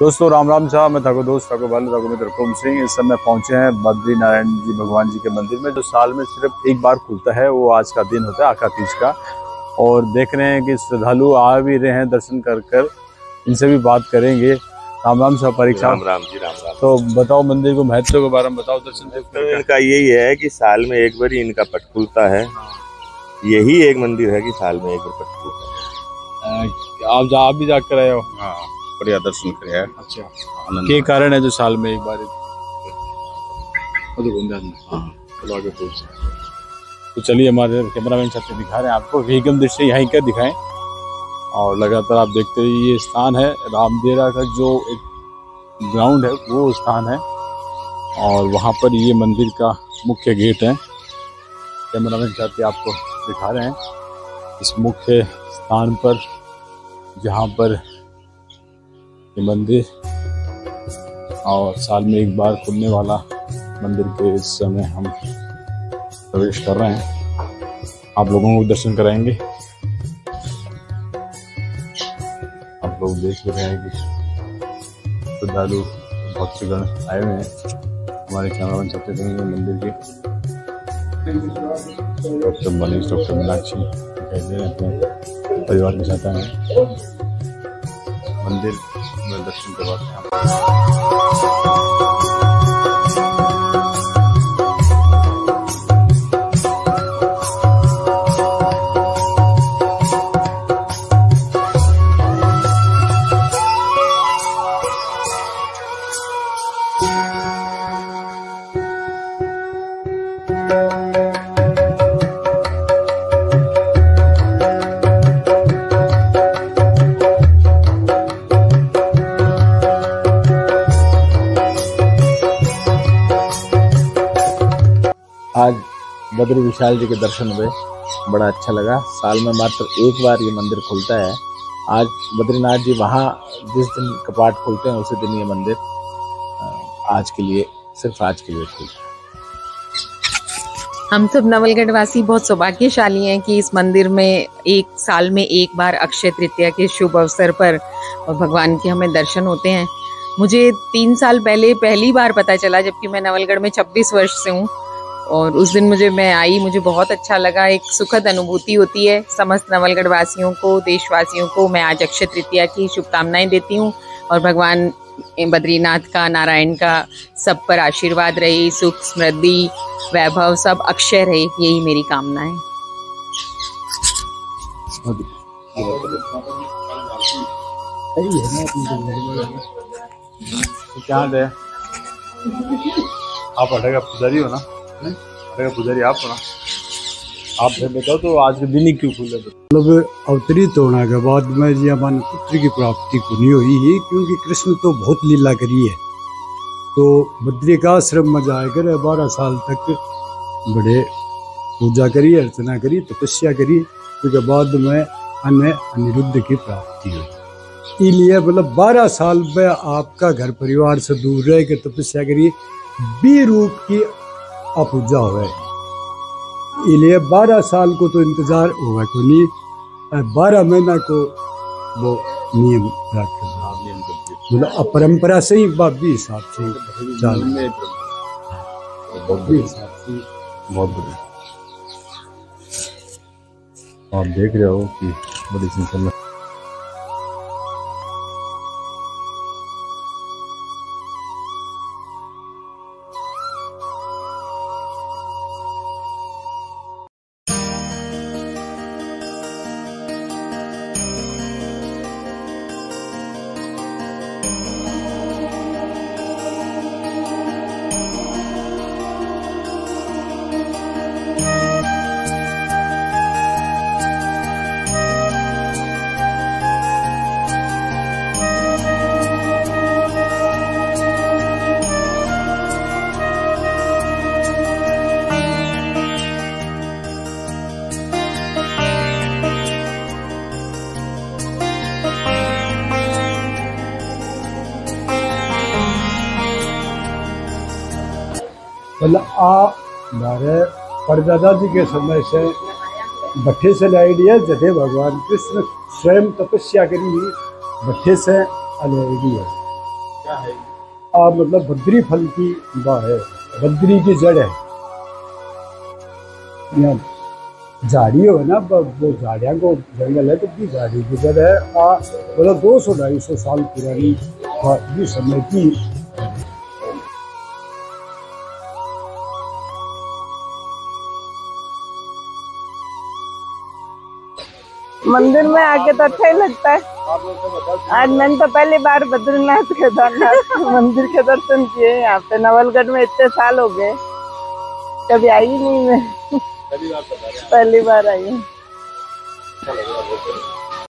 दोस्तों राम राम साहब, मैं ठाकुर दोस्त ठाकुर वाले ठाकुर मित्र कुम सिंह। इस समय पहुंचे हैं बद्री नारायण जी भगवान जी के मंदिर में, जो साल में सिर्फ एक बार खुलता है। वो आज का दिन होता है आका तीज का, और देख रहे हैं कि श्रद्धालु आ भी रहे हैं दर्शन कर कर। इनसे भी बात करेंगे। राम राम साहब, परीक्षा राम राम जी। राम राम। तो बताओ मंदिर को महत्व के बारे में बताओ, दर्शन तो इनका यही है कि साल में एक बार ही इनका पट खुलता है। यही एक मंदिर है कि साल में एक बार पट खुलता है। आप भी जाकर आए हो? हाँ, बढ़िया दर्शन कराया। अच्छा, क्या कारण है जो साल में एक बार? तो चलिए, हमारे कैमरामैन साहब दिखा रहे हैं आपको एकदम दृश्य यहाँ का दिखाएं। और लगातार आप देखते हैं ये स्थान है रामदेरा का, जो एक ग्राउंड है वो स्थान है, और वहाँ पर ये मंदिर का मुख्य गेट है। कैमरामैन साहब आपको दिखा रहे हैं इस मुख्य स्थान पर, जहाँ पर ये मंदिर और साल में एक बार खुलने वाला मंदिर के इस समय हम प्रवेश कर रहे हैं। आप लोगों को दर्शन कराएंगे। आप लोग देख रहे हैं कि श्रद्धालु बहुत से गण आए हुए हैं। हमारे कैमरामैन सबसे पहले मंदिर के डॉक्टर मनीष डॉक्टर मीनाक्षी अपने परिवार के साथ आए हैं, मंदिर में दर्शन करवाते हैं। आज बद्री विशाल जी के दर्शन हुए, बड़ा अच्छा लगा। साल में मात्र एक बार ये मंदिर खुलता है। आज बद्रीनाथ जी वहाँ जिस दिन कपाट खुलते हैं उसी दिन ये मंदिर आज के लिए, सिर्फ आज के लिए खुलता है। हम सब नवलगढ़ वासी बहुत सौभाग्यशाली हैं कि इस मंदिर में एक साल में एक बार अक्षय तृतीया के शुभ अवसर पर भगवान के हमें दर्शन होते हैं। मुझे 3 साल पहले पहली बार पता चला, जबकि मैं नवलगढ़ में 26 वर्ष से हूँ, और उस दिन मुझे बहुत अच्छा लगा। एक सुखद अनुभूति होती है। समस्त नवलगढ़ वासियों को, देशवासियों को मैं आज अक्षय तृतीया की शुभकामनाएं देती हूं, और भगवान बद्रीनाथ का, नारायण का सब पर आशीर्वाद रहे, सुख समृद्धि वैभव सब अक्षय रहे, यही मेरी कामना है। आप अटेगा पुजारी हो ना? पुजारी आप होना। आप बताओ तो आज के दिन ही क्यों खुले? मतलब अवतरित होने के बाद में जी हमारे पुत्र की प्राप्ति को नहीं हुई है, क्योंकि कृष्ण तो बहुत लीला करी है। तो बद्रिका आश्रम में जाकर 12 साल तक बड़े पूजा करी, अर्चना करी, तपस्या करी, उसके बाद में अन्य अनिरुद्ध की प्राप्ति हुई। इसलिए मतलब 12 साल में आपका घर परिवार से दूर रह के तपस्या करिए, बी रूप की पूजा हुआ है। इसलिए 12 साल को तो इंतजार हुआ को नहीं, 12 महीना को वो नियम मतलब परंपरा से ही बाबी हिसाब से बहुत बढ़िया। आप देख रहे हो कि बड़ी संख्या में हमारे परदादा जी के समय से भट्ठे से लाई है, जथे भगवान कृष्ण स्वयं तपस्या करी हुई भट्ठे से अलाई है। आप मतलब बद्री फल की वह है, बद्री की जड़ है। झाड़ियों है ना, वो झाड़िया को जंगल है तो भी झाड़ी की जड़ है। मतलब 200-250 साल पुरानी ये समय की। मंदिर में आके तो अच्छा ही लगता है। आज मैंने तो पहली बार बद्रीनाथ केदारनाथ मंदिर के दर्शन किए। यहाँ पे नवलगढ़ में इतने साल हो गए, कभी आई नहीं मैं, पहली बार आई।